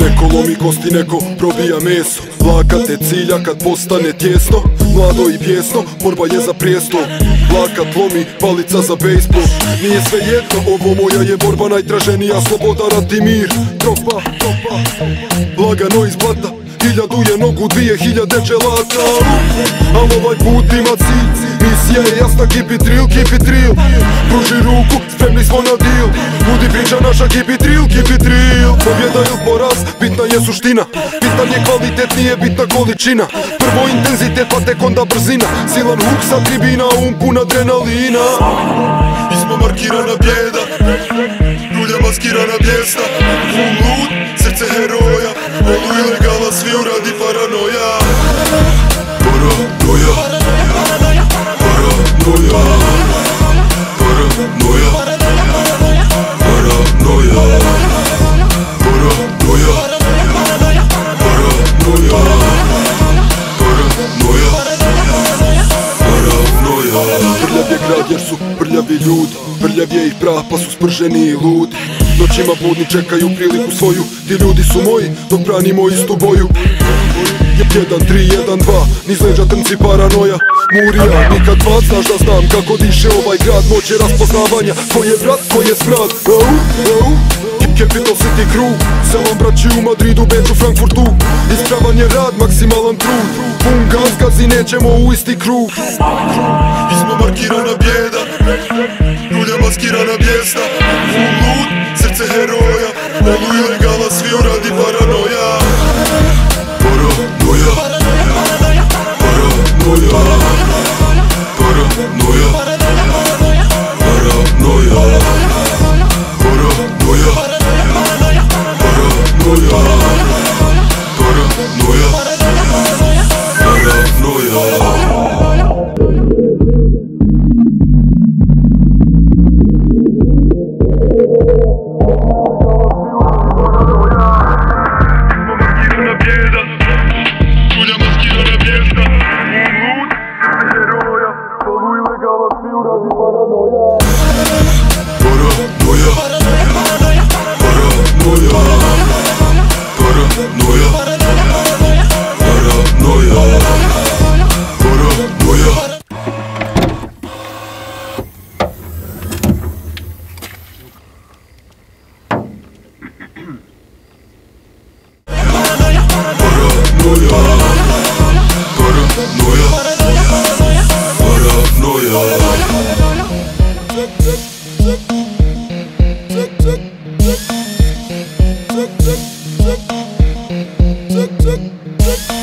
Neko lomi kosti, neko probija meso. Dlaka te cilja kad postane tjesno, mlado i bijesno, borba je za prijesto. Dlaka tlomi, palica za bejsbol. Nije sve jedno, ovo moja je borba najtraženija, sloboda rad i mir. Tropa, tropa, lagano iz blata, hiljadu je nogu, 2000 dželata. Al ovaj put ima cilj, misija je jasna, keep it real, keep it real. Pruži ruku, spremni smo na deal, budi priča naša, keep it real, keep it real. Pobjeda ili poraz, bitna je suština, bitan je kvalitet, nije bitna količina. Prvo intenzitet, pa tek onda brzina, silan huk sa tribina, pun adrenalina. Nismo markirana bijeda, ljudja maskirana bijesna, full lud, srce heroja, olu ilegala, svi uradi paranoja. Paranoja, paranoja, paranoja, paranoja, paranoja, paranoja, paranoja. Prljav je grad jer su prljavi ljudi, prljav je i prah pa su sprženi i ludi. Noćima budni čekaju priliku svoju, ti ljudi su moji dok branimo istu boju. 1, 3, 1, 2, niz leđa trnci paranoja. Murija, nikad dva, znaš da znam kako diše ovaj grad. Noć je raspoznavanja, ko je brat, ko je smrad. Capital City Crew, selom braći u Madridu, Beču, Frankfurtu. Ispravan je rad, maksimalan trud, pun gaz, gazi, nećemo u isti krug. Nismo markirana bijeda, ljudja maskirana bijesna, full lud, srce heroja, olu ilegala, svi uradi paranoja. Paranoja, paranoja, paranoja, paranoja, paranoja. Check, check, check.